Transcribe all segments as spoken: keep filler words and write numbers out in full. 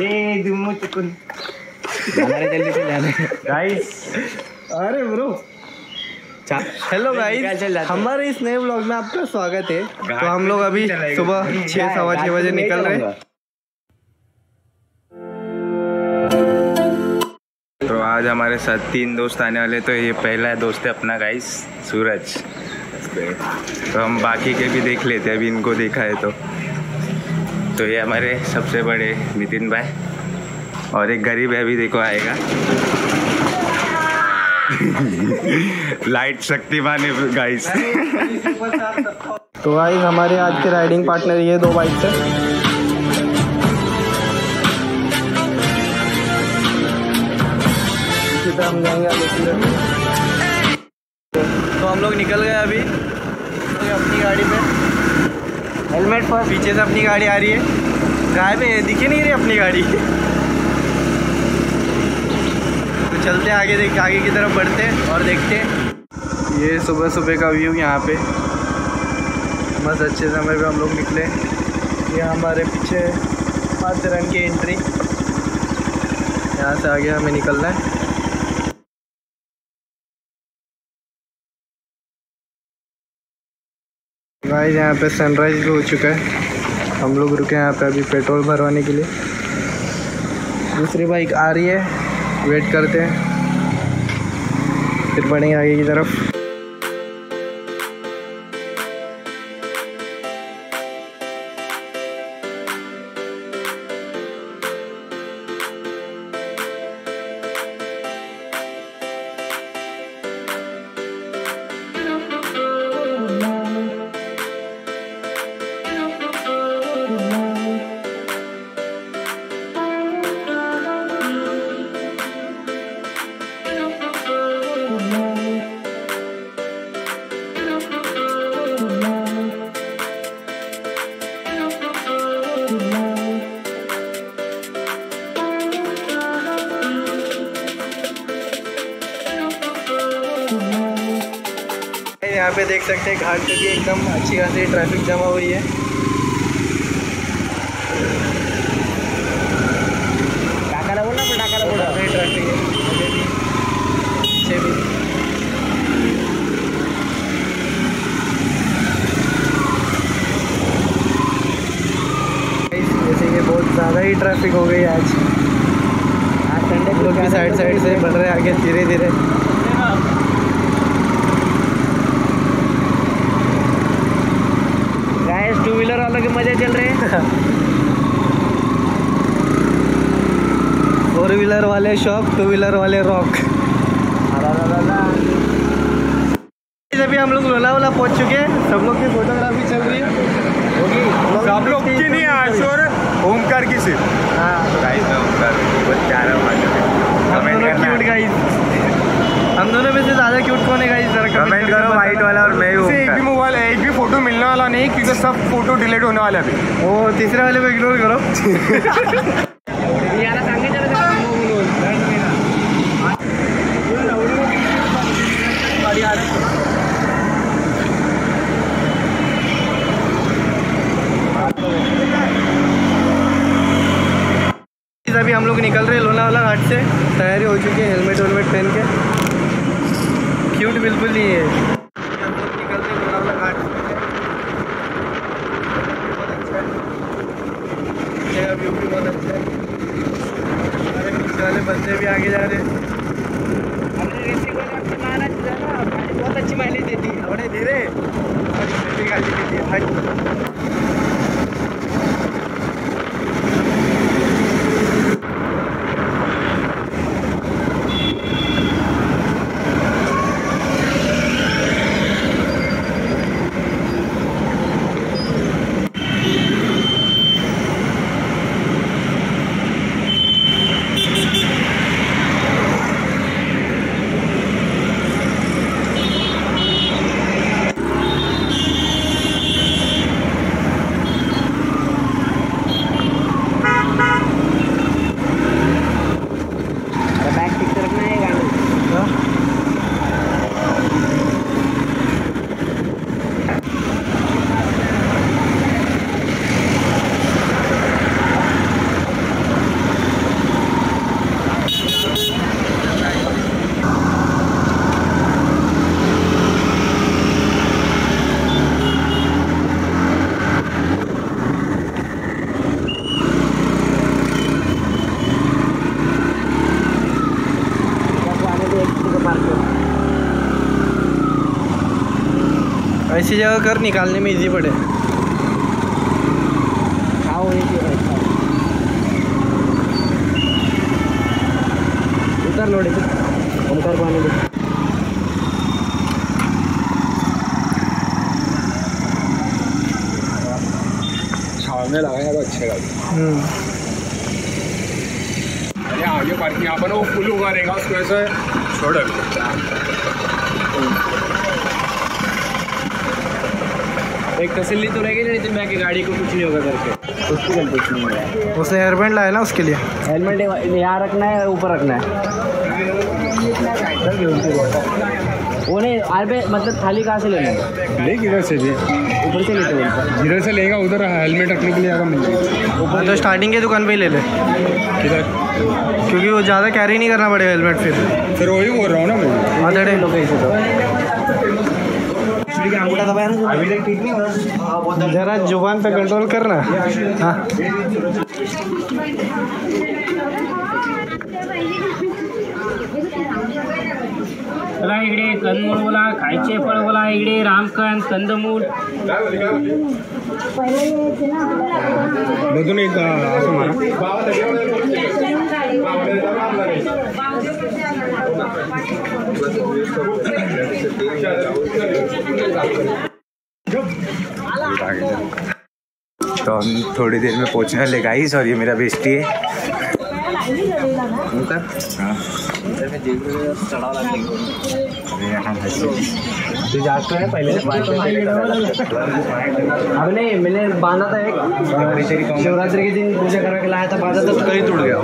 ए दुम्मू चुकुन जल्दी से जाने गाइस। अरे ब्रो हेलो गाइस, हमारे इस नए ब्लॉग में आपका स्वागत है। तो हम लोग अभी सुबह छः सवा छः बजे निकल रहे हैं। तो आज हमारे साथ तीन दोस्त आने वाले, तो ये पहला दोस्त है अपना गाइस सूरज। तो हम बाकी के भी देख लेते हैं, अभी इनको देखा है। तो तो ये हमारे सबसे बड़े नितिन भाई और एक गरीब है, अभी देखो आएगा। लाइट शक्तिमान है गाइस। तो गाइस हमारे आज के राइडिंग पार्टनर ये दो बाइक से। हम जाएंगे तो हम लोग निकल गए अभी अपनी गाड़ी पे। हेलमेट पर पीछे से अपनी गाड़ी आ रही है, गायब है, दिखे नहीं रही अपनी गाड़ी। तो चलते आगे, देख आगे की तरफ बढ़ते और देखते। ये सुबह सुबह का व्यू यहाँ पे बस अच्छे समय पे हम लोग निकले। ये हमारे पीछे पाँच रंग की एंट्री, यहाँ से आगे हमें निकलना है। गाइस यहाँ पे सनराइज़ भी हो चुका है। हम लोग रुके यहाँ पे अभी पेट्रोल भरवाने के लिए। दूसरी बाइक आ रही है, वेट करते हैं, फिर बढ़ेंगे आगे की तरफ। यहाँ पे देख सकते हैं घाट पे भी एकदम अच्छी खासी ट्रैफिक जमा हुई है। डाका बोला डाका बोला ट्रैफिक है अच्छे भी। जैसे कि बहुत ज़्यादा ही ट्रैफिक हो गई आज। आज संडे लोग भी साइड साइड से बढ़ रहे आगे धीरे धीरे। टू व्हीलर वालों के मजे चल रहे हैं। फोर व्हीलर वाले शौक, टू व्हीलर वाले रॉक। अभी हम लोग लोनावाला पहुंच चुके हैं। सब लोग की फोटोग्राफी चल रही है, सब लोग की नहीं आज और ओमकार की सिर्फ। हाँ गाइस मैं ओमकार बहुत प्यारा हूँ। हम दोनों में से ज़्यादा क्यूट कौन है गाइस, जरा कमेंट करो। वाइट वाला और मैं हूं। एक भी मोबाइल एक भी फोटो मिलने वाला नहीं, क्योंकि सब फोटो डिलीट होने वाला है। वो तीसरे वाले को इग्नोर करो। अभी हम लोग निकल रहे हैं लोनावाला घाट से, तैयारी हो चुकी है हेलमेट वेलमेट पहन के। क्यूट बिल्कुल नहीं है। सारे बच्चे भी आगे जा रहे हैं। बहुत अच्छी माइलेज देती है, बड़े धीरे गाड़ी देती है। ऐसी जगह कर निकालने में इजी पड़े। खाओ उतर लोड़े उतर पानी में। सामने लगाया तो अच्छे लगे। आगे पार्किंग यहाँ पर वो फुल होगा रहेगा उसको ऐसे छोड़ एक तसल्ली तो रहेगी नहीं तो मैं कि गाड़ी को कुछ नहीं होगा करके उसको कम कुछ नहीं होगा। उसने हेलमेट लाया ना उसके लिए हेलमेट यहाँ रखना है ऊपर रखना है वो नहीं आर मतलब थाली कहाँ से लेना है ले किधर से भी ऊपर से लेते हैं जिधर से लेगा उधर हेलमेट रखने के लिए आगे मिल जाएगा ऊपर तो स्टार्टिंग के दुकान पर ही ले ले किधर क्योंकि वो ज़्यादा कैरी नहीं करना पड़ेगा हेलमेट फिर फिर वही बोल रहा हूँ ना मैं आधे लोग ऐसे तो जरा जुबान पे कंट्रोल करना। हाँ चला इकडे कंदमूल बोला खायचे फळ बोला इकडे रामकन कंदमूल मधून एक असं मारा तो हम थोड़ी देर में पहुंचने वाले गाइस और ये मेरा बेस्टी है। हमने मैंने बांधा था एक शिवरात्रि के दिन पूजा करा के लाया था बांधा था कहीं टूट गया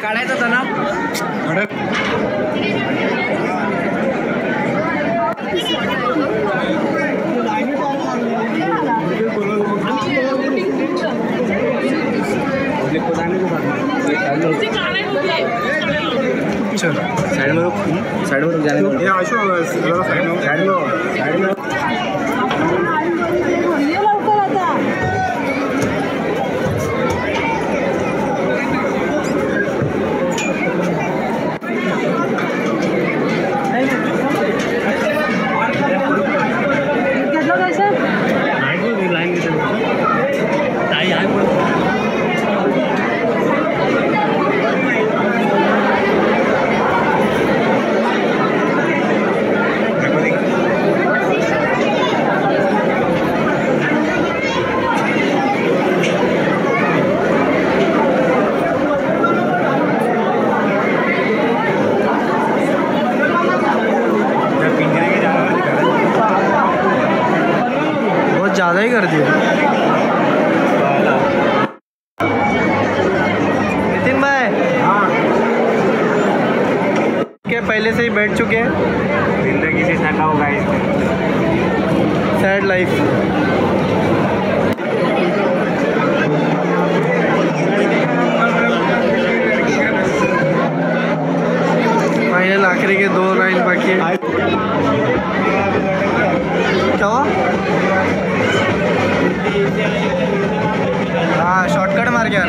काढायचं होतं ना चल साइड में साइड में जाने दो साइड में साइड में साइड में ज़्यादा ही कर दिया। नितिन भाई हाँ क्या पहले से ही बैठ चुके हैं जिंदगी से थका होगा इसमें सैड लाइफ। आखिरी के दो लाइन बाकी है क्या हाँ शॉर्टकट मार गया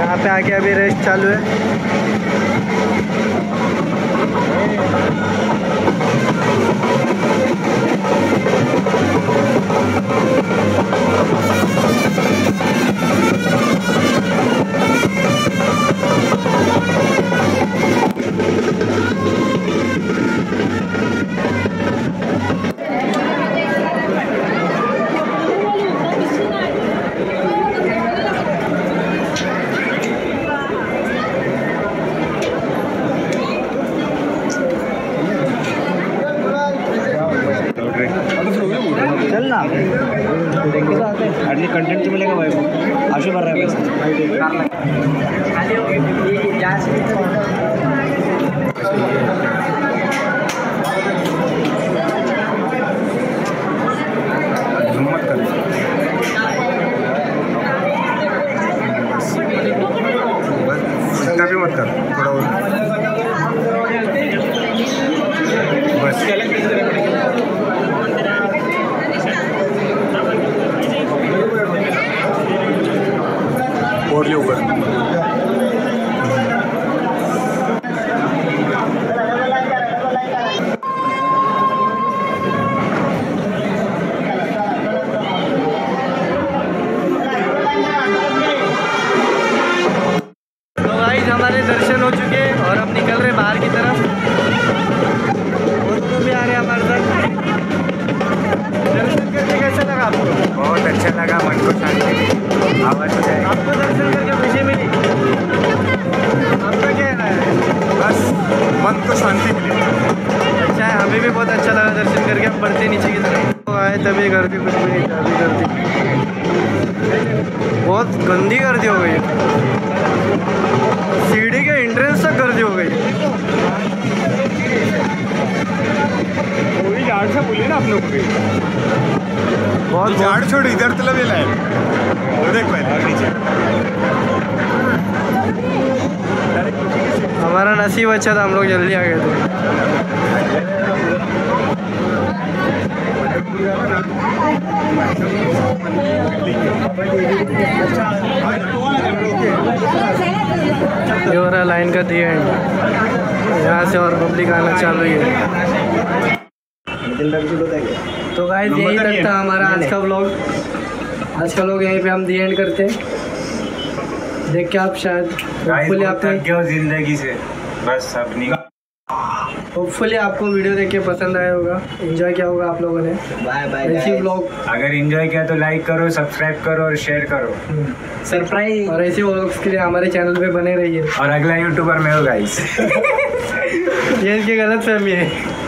यहाँ पे आके अभी रेस्ट चालू है। हडली कंटेंट तो मिलेगा भाई को आशु भर रहा है। नसीब अच्छा था हम लोग जल्दी आ गए थे। ये हो रहा लाइन का दिया है यहाँ से और पब्लिक आना चालू है। तो गाइस यही तक था हमारा आज का व्लॉग। आज का व्लॉग यहीं पे हम दी एंड करते हैं। देख के आप शायद होपफुली आपने जिंदगी से बस अब नहीं। होपफुली आपको वीडियो देख के पसंद आया होगा, एंजॉय किया होगा आप लोगों ने। बाय बाय ऐसी व्लॉग अगर एंजॉय किया तो लाइक करो, सब्सक्राइब करो और शेयर करो। सरप्राइज और ऐसे व्लॉग्स के लिए हमारे चैनल पे बने रहिए। और अगला यूट्यूबर मैं हूँ गाइस। ये इसकी गलतफहमी है।